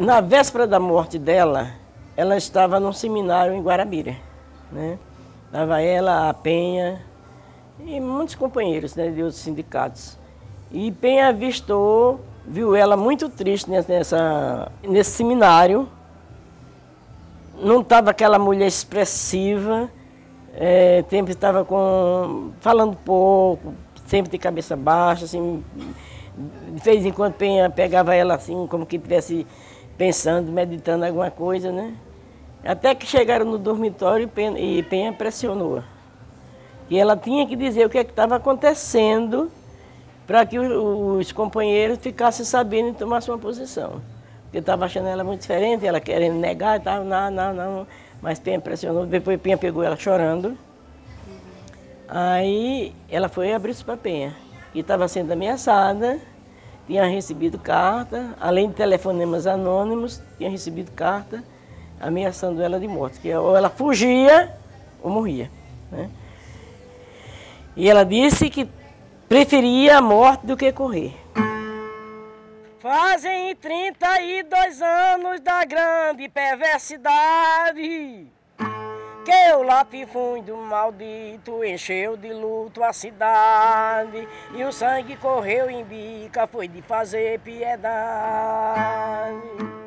Na véspera da morte dela, ela estava num seminário em Guarabira, né? Estava ela, a Penha e muitos companheiros, né, de outros sindicatos. E Penha avistou, viu ela muito triste nesse seminário. Não estava aquela mulher expressiva, sempre estava falando pouco, sempre de cabeça baixa, assim. De vez em quando Penha pegava ela assim, como que estivesse pensando, meditando alguma coisa, né? Até que chegaram no dormitório e Penha pressionou. E ela tinha que dizer o que é que estava acontecendo para que os companheiros ficassem sabendo e tomassem uma posição. Porque estava achando ela muito diferente, ela querendo negar e tal, não. Mas Penha pressionou, depois Penha pegou ela chorando. Aí ela foi abrir-se para Penha, que estava sendo ameaçada, tinha recebido carta, além de telefonemas anônimos, tinha recebido carta ameaçando ela de morte, que ou ela fugia ou morria, né? E ela disse que preferia a morte do que correr. Fazem 32 anos da grande perversidade que o latifúndio maldito encheu de luto a cidade, e o sangue correu em bica, foi de fazer piedade.